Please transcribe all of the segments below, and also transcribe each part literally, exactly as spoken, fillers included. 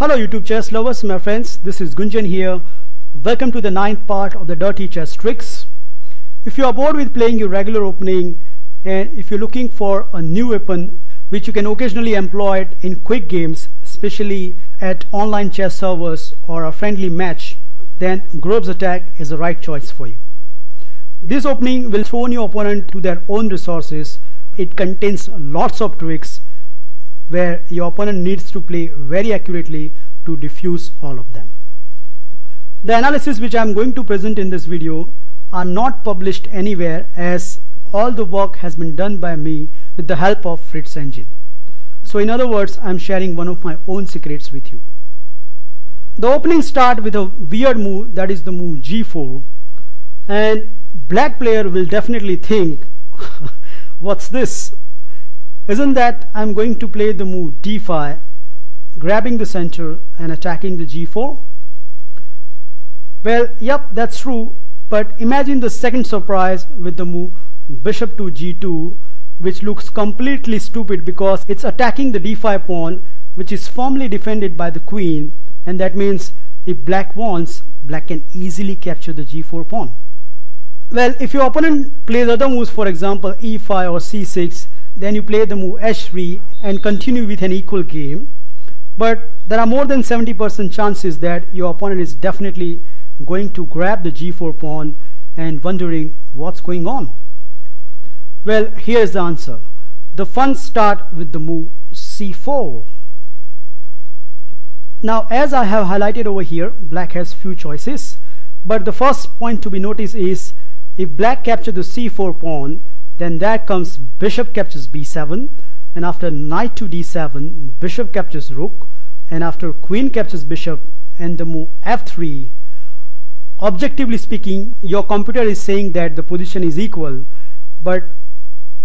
Hello YouTube chess lovers, my friends, this is Gunjan here. Welcome to the ninth part of the dirty chess tricks. If you are bored with playing your regular opening and if you're looking for a new weapon which you can occasionally employ in quick games, especially at online chess servers or a friendly match, then Grob's Attack is the right choice for you. This opening will throw your opponent to their own resources. It contains lots of tricks where your opponent needs to play very accurately to diffuse all of them. The analysis which I am going to present in this video are not published anywhere, as all the work has been done by me with the help of Fritz engine. So in other words, I am sharing one of my own secrets with you. The opening starts with a weird move, that is the move g four, and black player will definitely think what's this? Isn't that I'm going to play the move d five, grabbing the center and attacking the g four? Well, yep, that's true, but imagine the second surprise with the move bishop to g two, which looks completely stupid because it's attacking the d five pawn, which is firmly defended by the queen, and that means if black wants, black can easily capture the g four pawn. Well, if your opponent plays other moves, for example e five or c six, then you play the move h three and continue with an equal game. But there are more than seventy percent chances that your opponent is definitely going to grab the g four pawn and wondering what's going on. Well, here's the answer. The fun starts with the move c four. Now, as I have highlighted over here, black has few choices. But the first point to be noticed is, if black captures the c four pawn, then there comes bishop captures b seven, and after knight to d seven, bishop captures rook, and after queen captures bishop, and the move f three. Objectively speaking, your computer is saying that the position is equal, but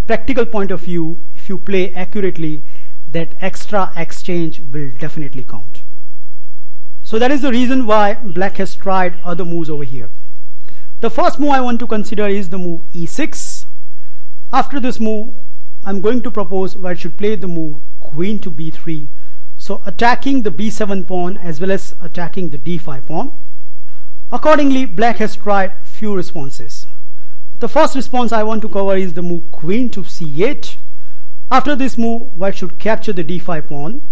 practical point of view, if you play accurately, that extra exchange will definitely count. So that is the reason why black has tried other moves over here. The first move I want to consider is the move e six. After this move, I'm going to propose where I should play the move queen to b three. So attacking the b seven pawn as well as attacking the d five pawn. Accordingly, black has tried few responses. The first response I want to cover is the move queen to c eight. After this move, white should capture the d five pawn.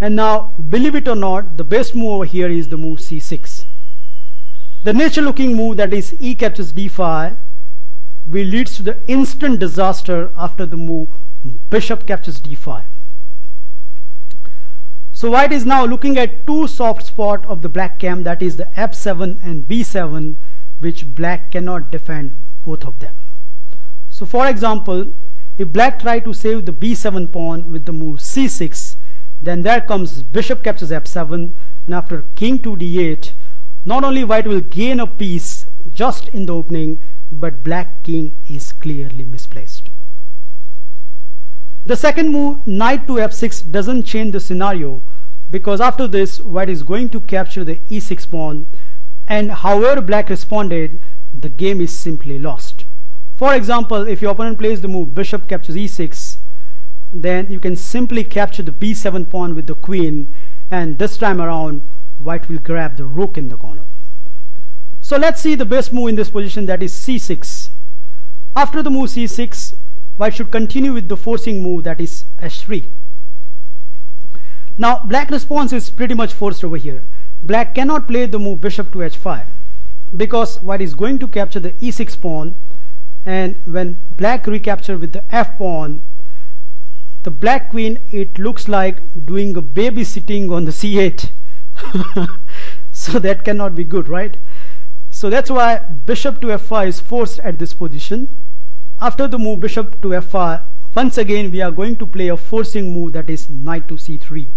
And now, believe it or not, the best move over here is the move c six. The natural looking move, that is e captures d five, which leads to the instant disaster after the move bishop captures d five. So white is now looking at two soft spots of the black camp, that is the f seven and b seven, which black cannot defend both of them. So for example, if black try to save the b seven pawn with the move c six, then there comes bishop captures f seven, and after king to d eight, not only white will gain a piece just in the opening, but black king is clearly misplaced. The second move, knight to f six, doesn't change the scenario, because after this white is going to capture the e six pawn, and however black responded, the game is simply lost. For example, if your opponent plays the move bishop captures e six, then you can simply capture the b seven pawn with the queen, and this time around white will grab the rook in the corner. So let's see the best move in this position, that is c six. After the move c six, white should continue with the forcing move, that is h three. Now black response is pretty much forced over here. Black cannot play the move bishop to h five, because white is going to capture the e six pawn, and when black recapture with the f pawn, the black queen, it looks like doing a babysitting on the c eight. So that cannot be good, right? So that's why bishop to f five is forced at this position. After the move bishop to f five, once again we are going to play a forcing move, that is knight to c three.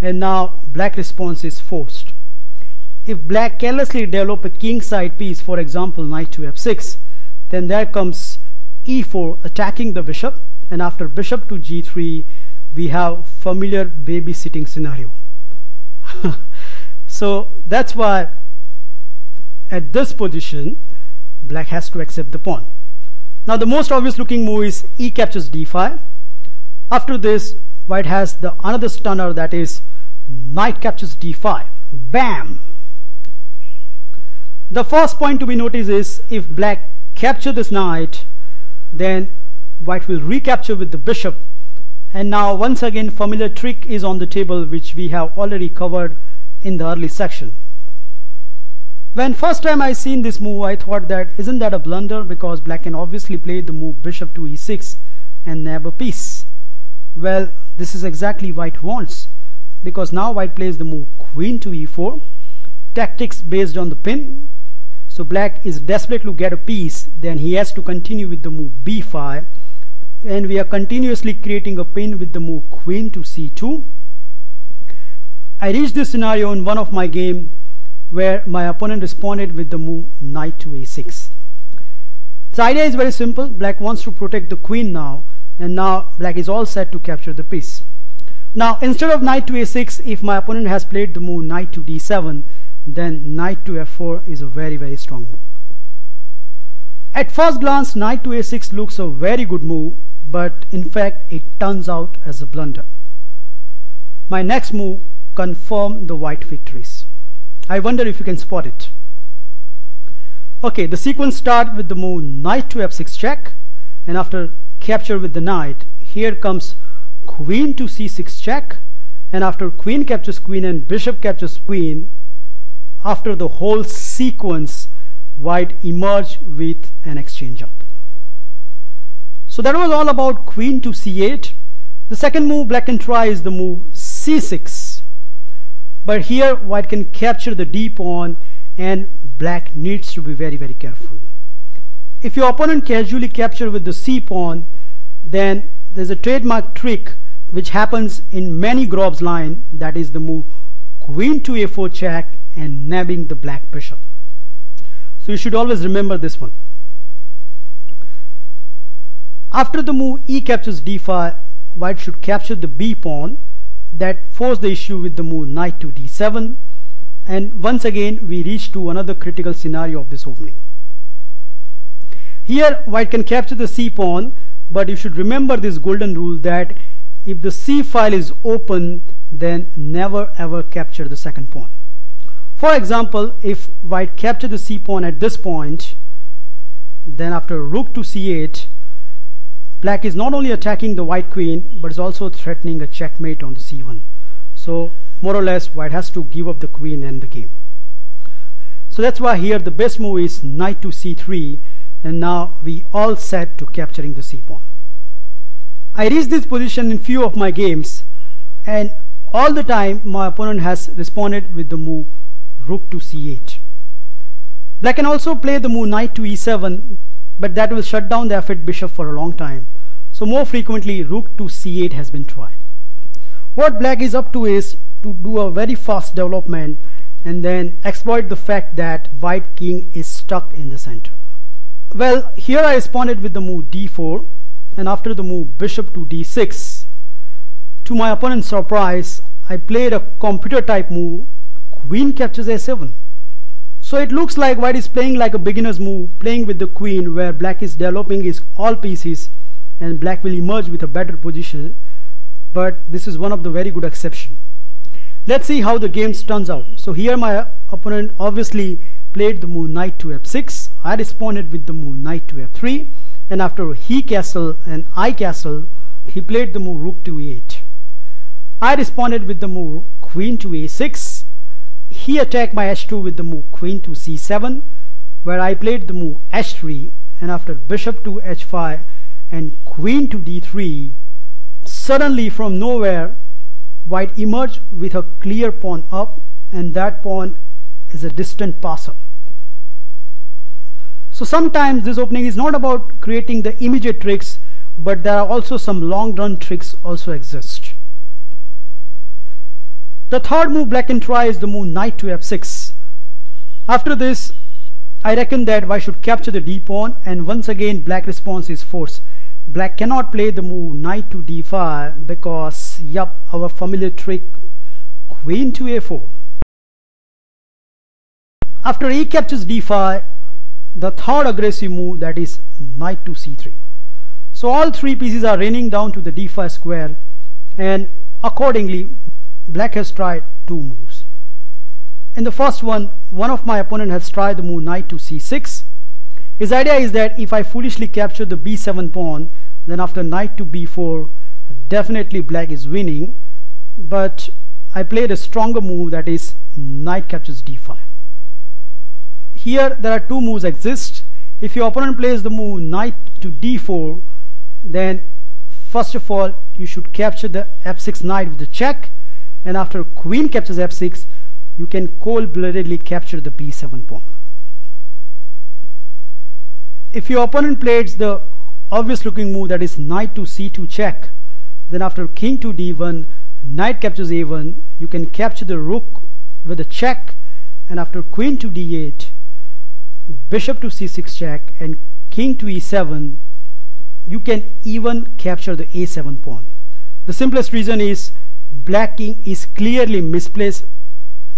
And now black response is forced. If black carelessly develop a king side piece, for example knight to f six, then there comes e four attacking the bishop, and after bishop to g three, we have familiar babysitting scenario. So that's why at this position, black has to accept the pawn. Now the most obvious looking move is e captures d five. After this, white has the another stunner, that is Knight captures d five. Bam! The first point to be noticed is if black capture this knight, then white will recapture with the bishop. And now once again familiar trick is on the table, which we have already covered in the early section. When first time I seen this move, I thought that isn't that a blunder, because black can obviously play the move bishop to e six and nab a piece. Well, this is exactly white wants, because now white plays the move queen to e four, tactics based on the pin. So black is desperate to get a piece, then he has to continue with the move b five, and we are continuously creating a pin with the move queen to c two. I reached this scenario in one of my games where my opponent responded with the move knight to a six. The idea is very simple. Black wants to protect the queen now, and now black is all set to capture the piece. Now instead of knight to a six, if my opponent has played the move knight to d seven, then knight to f four is a very very strong move. At first glance, knight to a six looks a very good move, but in fact it turns out as a blunder. My next move confirms the white victories. I wonder if you can spot it. Okay, the sequence starts with the move knight to f six check, and after capture with the knight, here comes queen to c six check, and after queen captures queen and bishop captures queen, after the whole sequence, white emerged with an exchange up. So that was all about queen to c eight. The second move black can try is the move c six. But here white can capture the d pawn, and black needs to be very very careful. If your opponent casually captures with the c pawn, then there's a trademark trick which happens in many Grob's line, that is the move queen to a four check and nabbing the black bishop. So you should always remember this one. After the move e captures d five, white should capture the b pawn, that forced the issue with the move knight to d seven, and once again we reach to another critical scenario of this opening. Here white can capture the c pawn, but you should remember this golden rule that if the c file is open, then never ever capture the second pawn. For example, if white captures the c pawn at this point, then after rook to c eight, black is not only attacking the white queen, but is also threatening a checkmate on the c one. So more or less white has to give up the queen and the game. So that's why here the best move is knight to c three, and now we all set to capturing the c pawn. I reached this position in few of my games, and all the time my opponent has responded with the move rook to c eight. Black can also play the move knight to e seven, but that will shut down the effete bishop for a long time. So more frequently rook to c eight has been tried. What black is up to is to do a very fast development and then exploit the fact that white king is stuck in the center. Well, here I responded with the move d four, and after the move bishop to d six, to my opponent's surprise, I played a computer type move queen captures a seven. So it looks like white is playing like a beginner's move, playing with the queen, where black is developing his all pieces and black will emerge with a better position, but this is one of the very good exception. Let's see how the game turns out. So here my opponent obviously played the move knight to f six. I responded with the move knight to f three, and after he castle and I castle, he played the move rook to e eight. I responded with the move queen to a six. He attacked my h two with the move queen to c seven, where I played the move h three, and after bishop to h five and queen to d three, suddenly from nowhere white emerged with a clear pawn up, and that pawn is a distant passer. So sometimes this opening is not about creating the immediate tricks, but there are also some long run tricks also exist. The third move black can try is the move knight to f six. After this, I reckon that white should capture the d pawn, and once again black response is force. Black cannot play the move knight to d five because, yup, our familiar trick queen to a four. After e captures d five, the third aggressive move, that is knight to c three. So all three pieces are raining down to the d five square, and accordingly black has tried two moves. In the first one, one of my opponent has tried the move knight to c six. His idea is that if I foolishly capture the b seven pawn, then after knight to b four, definitely black is winning, but I played a stronger move, that is knight captures d five. Here there are two moves exist. If your opponent plays the move knight to d four, then first of all you should capture the f six knight with the check, and after queen captures f six, you can cold-bloodedly capture the b seven pawn. If your opponent plays the obvious looking move, that is knight to c two check, then after king to d one, knight captures a one, you can capture the rook with a check, and after queen to d eight, bishop to c six check, and king to e seven, you can even capture the a seven pawn. The simplest reason is black king is clearly misplaced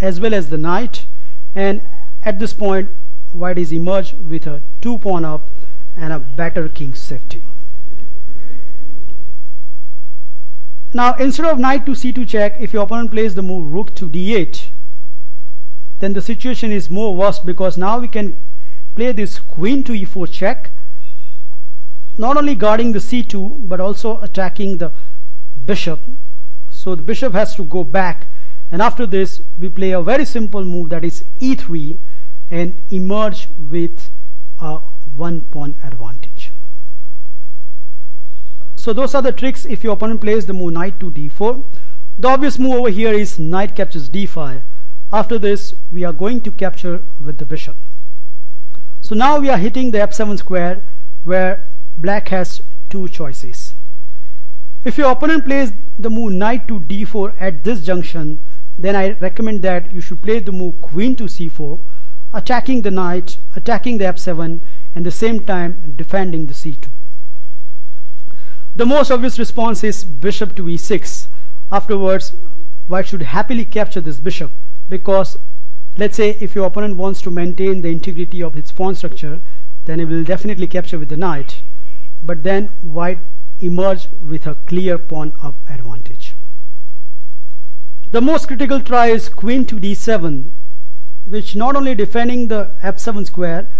as well as the knight, and at this point white is emerged with a two pawn up and a better king safety. Now, instead of knight to c two check, if your opponent plays the move rook to d eight, then the situation is more worse, because now we can play this queen to e four check, not only guarding the c two but also attacking the bishop. So the bishop has to go back, and after this we play a very simple move, that is e three, and emerge with a one pawn advantage. So those are the tricks if your opponent plays the move knight to d four. The obvious move over here is knight captures d five. After this we are going to capture with the bishop. So now we are hitting the f seven square, where black has two choices. If your opponent plays the move knight to d four at this junction, then I recommend that you should play the move queen to c four, attacking the knight, attacking the f seven, and at the same time defending the c two. The most obvious response is bishop to e six. Afterwards, white should happily capture this bishop, because let's say if your opponent wants to maintain the integrity of its pawn structure, then it will definitely capture with the knight. But then white emerge with a clear pawn up advantage. The most critical try is queen to d seven, which not only defending the f seven square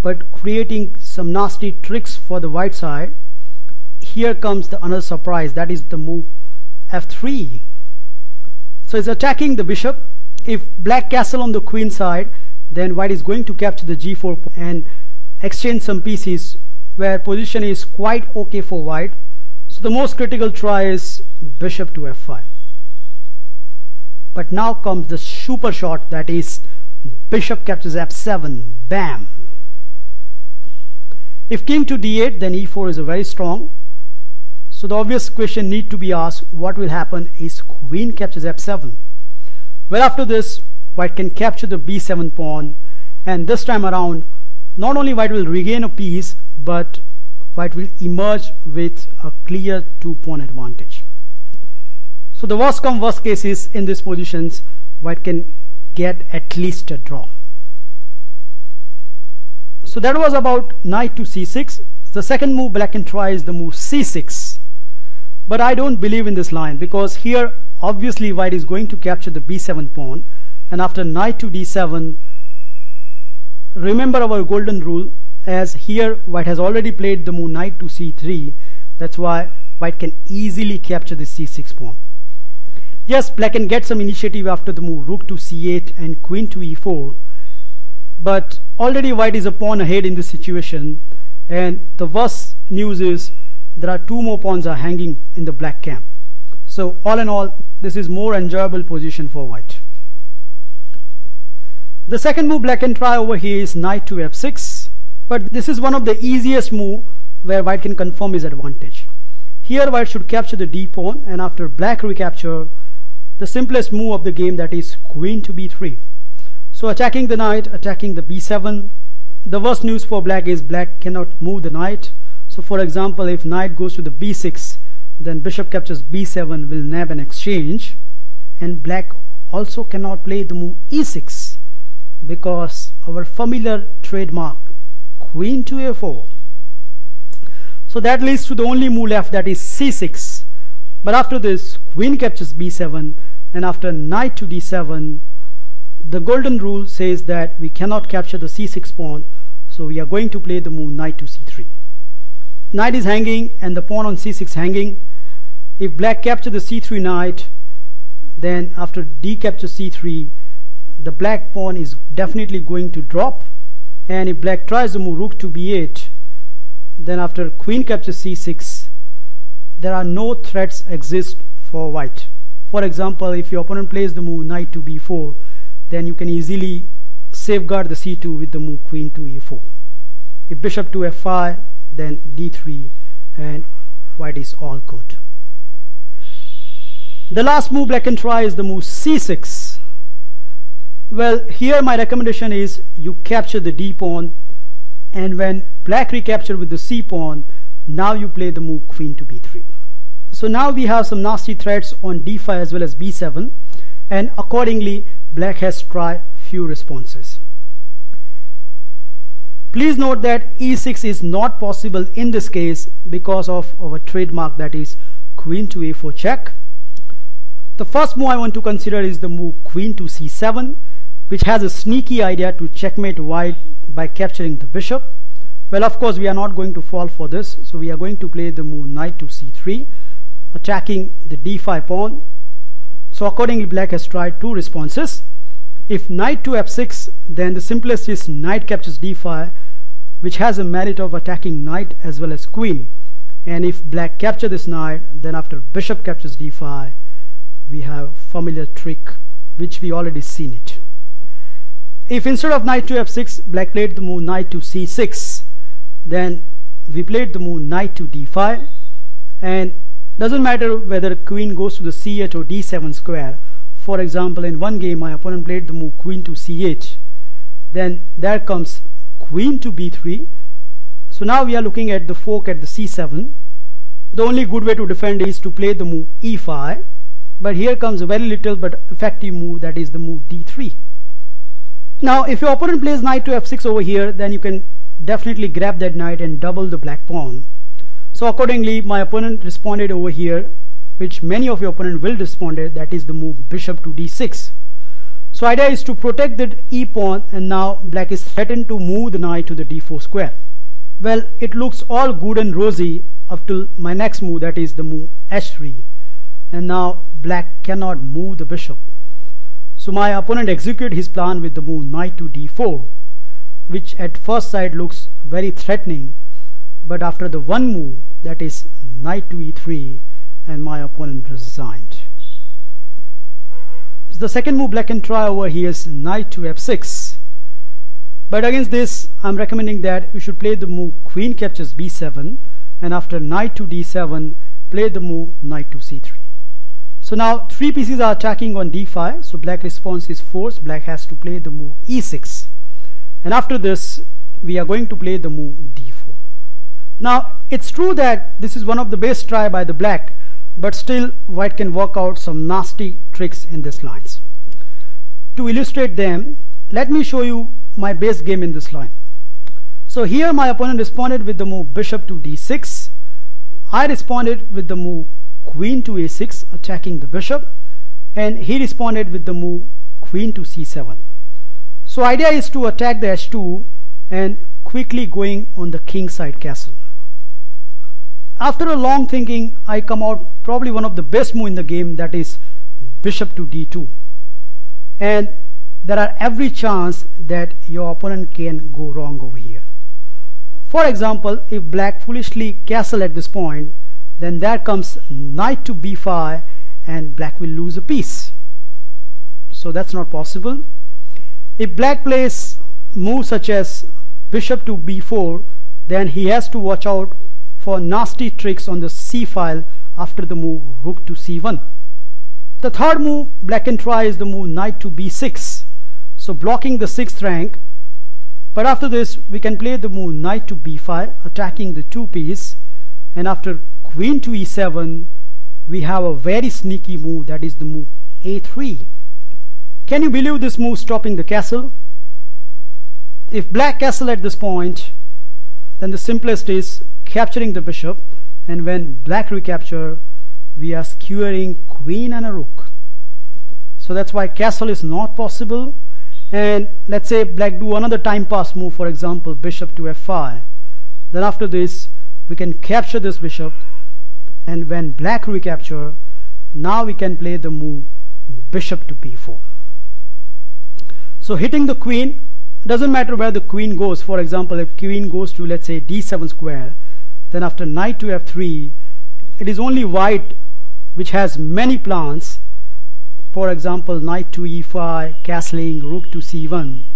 but creating some nasty tricks for the white side. Here comes the another surprise, that is the move f three. So it's attacking the bishop. If black castle on the queen side, then white is going to capture the g four and exchange some pieces, where position is quite okay for white. So the most critical try is bishop to f five. But now comes the super shot, that is bishop captures f seven, bam! If king to d eight, then e four is a very strong. So the obvious question need to be asked, what will happen is queen captures f seven. Well, after this white can capture the b seven pawn, and this time around not only white will regain a piece, but white will emerge with a clear two pawn advantage. So the worst come worst case is, in these positions white can get at least a draw. So that was about knight to c six. The second move black can try is the move c six, but I don't believe in this line, because here obviously white is going to capture the b seven pawn, and after knight to d seven, remember our golden rule, as here white has already played the move knight to c three. That's why white can easily capture the c six pawn. Yes, black can get some initiative after the move rook to c eight and queen to e four, but already white is a pawn ahead in this situation, and the worst news is there are two more pawns are hanging in the black camp. So all in all, this is more enjoyable position for white. The second move black can try over here is knight to f six, but this is one of the easiest move where white can confirm his advantage. Here white should capture the d pawn, and after black recapture, the simplest move of the game, that is queen to b three. So attacking the knight, attacking the b seven. The worst news for black is black cannot move the knight. So for example, if knight goes to the b six, then bishop captures b seven will nab an exchange, and black also cannot play the move e six, because our familiar trademark queen to a four. So that leads to the only move left, that is c six. But after this queen captures b seven, and after knight to d seven, the golden rule says that we cannot capture the c six pawn, so we are going to play the move knight to c three. Knight is hanging and the pawn on c six hanging. If black captures the c three knight, then after d captures c three, the black pawn is definitely going to drop. And if black tries to move rook to b eight, then after queen captures c six, there are no threats exist for white. For example, if your opponent plays the move knight to b four, then you can easily safeguard the c two with the move queen to e four. If bishop to f five, then d three, and white is all good. The last move black can try is the move c six. Well, here my recommendation is you capture the d pawn, and when black recapture with the c pawn, now you play the move queen to b three. So now we have some nasty threats on d five as well as b seven, and accordingly black has tried few responses. Please note that e six is not possible in this case because of our trademark, that is queen to a four check. The first move I want to consider is the move queen to c seven, which has a sneaky idea to checkmate white by capturing the bishop. Well, of course we are not going to fall for this, so we are going to play the move knight to c three, attacking the d five pawn. So accordingly black has tried two responses. If knight to f six, then the simplest is knight captures d five, which has a merit of attacking knight as well as queen. And if black captures this knight, then after bishop captures d five, we have a familiar trick which we already seen it. If instead of knight to f six black played the move knight to c six, then we played the move knight to d five, and doesn't matter whether queen goes to the c eight or d seven square. For example, in one game my opponent played the move queen to c eight, then there comes queen to b three. So now we are looking at the fork at the c seven. The only good way to defend is to play the move e five, but here comes a very little but effective move, that is the move d three. Now if your opponent plays knight to f six over here, then you can definitely grab that knight and double the black pawn. So accordingly my opponent responded over here, which many of your opponent will respond, that is the move bishop to d six. So idea is to protect the e pawn, and now black is threatened to move the knight to the d four square. Well, it looks all good and rosy up till my next move, that is the move h three, and now black cannot move the bishop. So my opponent executed his plan with the move knight to d four, which at first sight looks very threatening, but after the one move, that is knight to e three, and my opponent resigned. So the second move black can try over here is knight to f six, but against this I'm recommending that you should play the move queen captures b seven, and after knight to d seven play the move knight to c three. So now three pieces are attacking on d five, so black response is forced. Black has to play the move e six, and after this we are going to play the move d four. Now it's true that this is one of the best try by the black, but still white can work out some nasty tricks in these lines. To illustrate them, let me show you my base game in this line. So here my opponent responded with the move bishop to d six. I responded with the move queen to a six, attacking the bishop, and he responded with the move queen to c seven. So idea is to attack the h two and quickly going on the kingside castle. After a long thinking, I come out probably one of the best move in the game, that is bishop to d two, and there are every chance that your opponent can go wrong over here. For example, if black foolishly castle at this point, then there comes knight to b five and black will lose a piece. So that's not possible. If black plays moves such as bishop to b four, then he has to watch out for nasty tricks on the c file after the move rook to c one. The third move black can try is the move knight to b six, so blocking the sixth rank, but after this we can play the move knight to b five, attacking the two piece, and after queen to e seven we have a very sneaky move, that is the move a three. Can you believe this move stopping the castle? If black castle at this point, then the simplest is capturing the bishop, and when black recapture we are skewering queen and a rook. So that's why castle is not possible. And let's say black do another time pass move, for example bishop to f five. Then after this we can capture this bishop, and when black recapture, now we can play the move bishop to b four. So hitting the queen, doesn't matter where the queen goes. For example, if queen goes to, let's say, d seven square, then after knight to f three, it is only white which has many plans. For example, knight to e five, castling, rook to c one.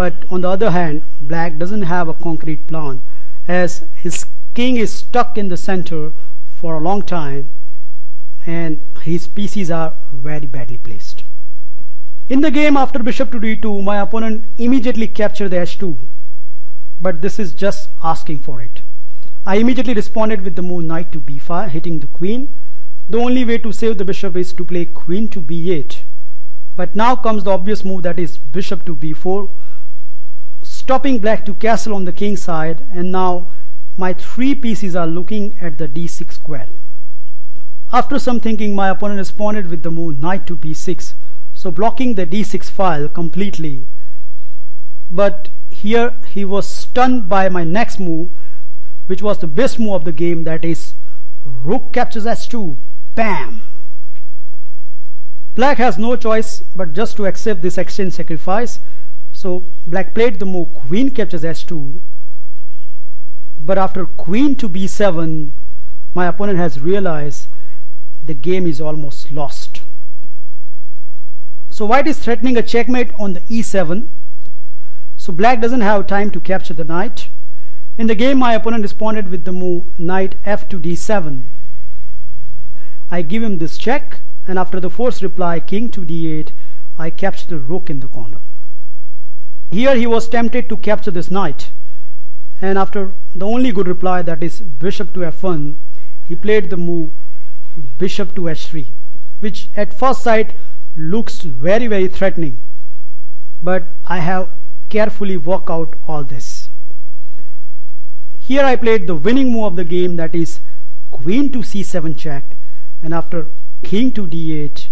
But on the other hand, black doesn't have a concrete plan, as his king is stuck in the center for a long time and his pieces are very badly placed. In the game after bishop to d two, my opponent immediately captured the h two, but this is just asking for it. I immediately responded with the move knight to b five, hitting the queen. The only way to save the bishop is to play queen to b eight, but now comes the obvious move, that is bishop to b four, stopping black to castle on the king side, and now my three pieces are looking at the d six square. After some thinking, my opponent responded with the move knight to b six, so blocking the d six file completely. But here he was stunned by my next move, which was the best move of the game, that is rook captures h two. Bam! Black has no choice but just to accept this exchange sacrifice. So black played the move queen captures h two, but after queen to b seven, my opponent has realized the game is almost lost. So white is threatening a checkmate on the e seven, so black doesn't have time to capture the knight. In the game, my opponent responded with the move knight f to d seven. I give him this check, and after the forced reply king to d eight, I capture the rook in the corner. Here he was tempted to capture this knight, and after the only good reply, that is bishop to f one, he played the move bishop to h three, which at first sight looks very very threatening, but I have carefully worked out all this. Here I played the winning move of the game, that is queen to c seven check, and after king to d eight,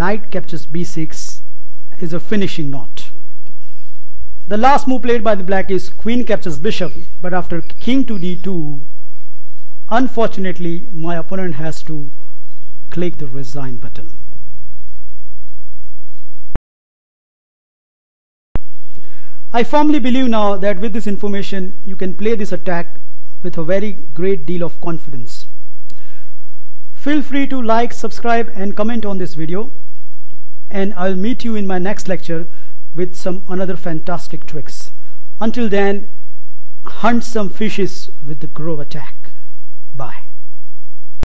knight captures b six is a finishing knot. The last move played by the black is queen captures bishop, but after king to d two, unfortunately my opponent has to click the resign button. I firmly believe now that with this information you can play this attack with a very great deal of confidence. Feel free to like, subscribe and comment on this video, and I'll meet you in my next lecture with some another fantastic tricks. Until then, hunt some fishes with the Grob's Attack. Bye.